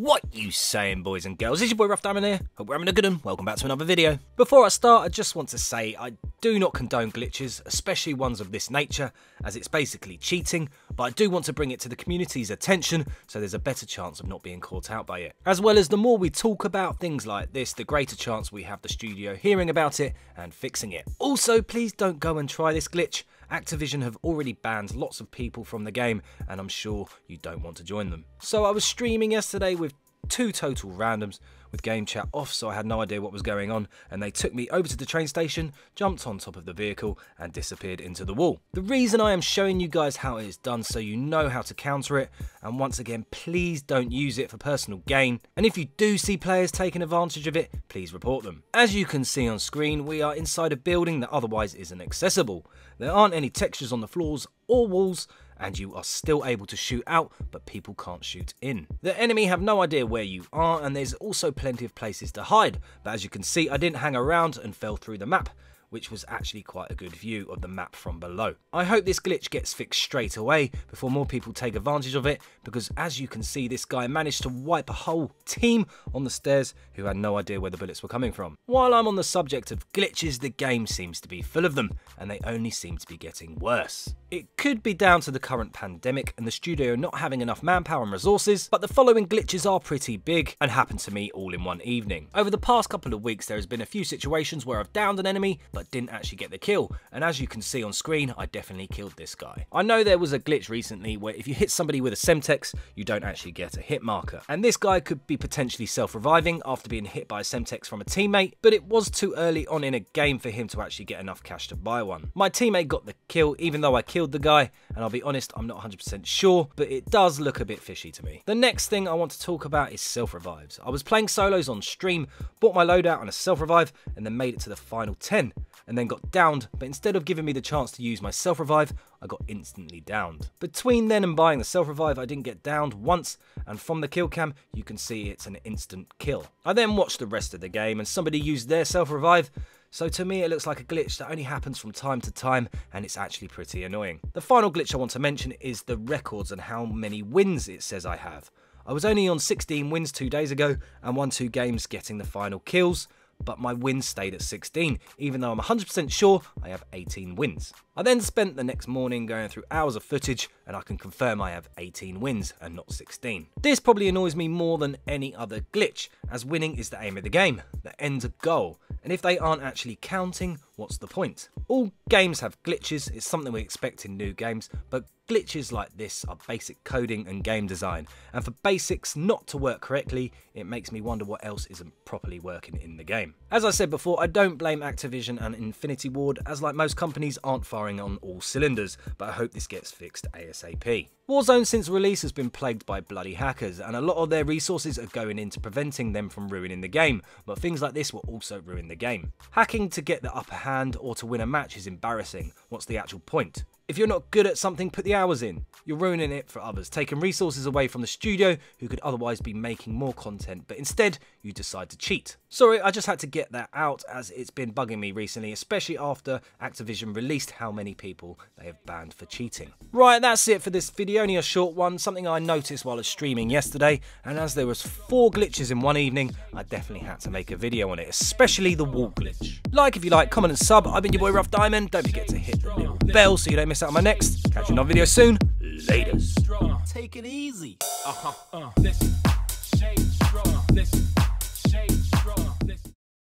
What you saying, boys and girls? It's your boy Rough Diamond here. Hope we're having a good one. Welcome back to another video. Before I start, I just want to say I do not condone glitches, especially ones of this nature, as it's basically cheating, but I do want to bring it to the community's attention so there's a better chance of not being caught out by it. As well as the more we talk about things like this, the greater chance we have the studio hearing about it and fixing it. Also, please don't go and try this glitch. Activision have already banned lots of people from the game, and I'm sure you don't want to join them. So I was streaming yesterday with two total randoms with Game Chat off, so I had no idea what was going on, and they took me over to the train station, jumped on top of the vehicle and disappeared into the wall. The reason I am showing you guys how it is done so you know how to counter it, and once again, please don't use it for personal gain, and if you do see players taking advantage of it, please report them. As you can see on screen, we are inside a building that otherwise isn't accessible. There aren't any textures on the floors or walls, and you are still able to shoot out, but people can't shoot in. The enemy have no idea where you are, and there's also plenty of places to hide, but as you can see, I didn't hang around and fell through the map, which was actually quite a good view of the map from below. I hope this glitch gets fixed straight away before more people take advantage of it, because as you can see, this guy managed to wipe a whole team on the stairs who had no idea where the bullets were coming from. While I'm on the subject of glitches, the game seems to be full of them, and they only seem to be getting worse. It could be down to the current pandemic and the studio not having enough manpower and resources, but the following glitches are pretty big and happened to me all in one evening. Over the past couple of weeks, there has been a few situations where I've downed an enemy, but didn't actually get the kill, and as you can see on screen, I definitely killed this guy. I know there was a glitch recently where if you hit somebody with a semtex, you don't actually get a hit marker, and this guy could be potentially self-reviving after being hit by a semtex from a teammate, but it was too early on in a game for him to actually get enough cash to buy one. My teammate got the kill, even though I killed the guy, and I'll be honest, I'm not 100% sure, but it does look a bit fishy to me. The next thing I want to talk about is self-revives. I was playing solos on stream, bought my loadout on a self-revive, and then made it to the final 10. And then got downed, but instead of giving me the chance to use my self-revive, I got instantly downed. Between then and buying the self-revive, I didn't get downed once, and from the kill cam, you can see it's an instant kill. I then watched the rest of the game, and somebody used their self-revive, so to me it looks like a glitch that only happens from time to time, and it's actually pretty annoying. The final glitch I want to mention is the records and how many wins it says I have. I was only on 16 wins 2 days ago, and won 2 games getting the final kills, but my wins stayed at 16, even though I'm 100% sure I have 18 wins. I then spent the next morning going through hours of footage, and I can confirm I have 18 wins and not 16. This probably annoys me more than any other glitch, as winning is the aim of the game, the end goal, and if they aren't actually counting, what's the point? All games have glitches, it's something we expect in new games, but glitches like this are basic coding and game design, and for basics not to work correctly, it makes me wonder what else isn't properly working in the game. As I said before, I don't blame Activision and Infinity Ward, as like most companies aren't firing on all cylinders, but I hope this gets fixed ASAP. Warzone since release has been plagued by bloody hackers, and a lot of their resources are going into preventing them from ruining the game, but things like this will also ruin the game. Hacking to get the upper hand or to win a match is embarrassing. What's the actual point? If you're not good at something, put the hours in. You're ruining it for others, taking resources away from the studio who could otherwise be making more content, but instead you decide to cheat. Sorry, I just had to get that out as it's been bugging me recently, especially after Activision released how many people they have banned for cheating. Right, that's it for this video, only a short one, something I noticed while I was streaming yesterday, and as there was 4 glitches in one evening, I definitely had to make a video on it, especially the wall glitch. Like if you like, comment and sub. I've been your boy Rough Diamond, don't forget to hit the little bell so you don't miss out on my next. Catch you in another video soon. Later. Take it easy.